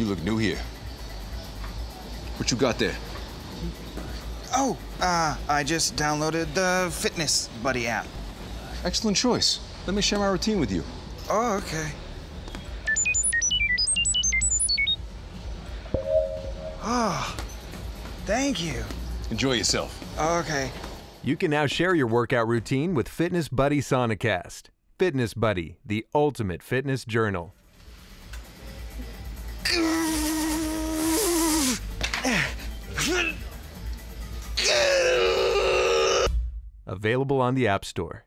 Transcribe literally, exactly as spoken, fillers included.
You look new here. What you got there? Oh, uh, I just downloaded the Fitness Buddy app. Excellent choice. Let me share my routine with you. Oh, okay. Oh, thank you. Enjoy yourself. Okay. You can now share your workout routine with Fitness Buddy Sonicast. Fitness Buddy, the ultimate fitness journal. Available on the App Store.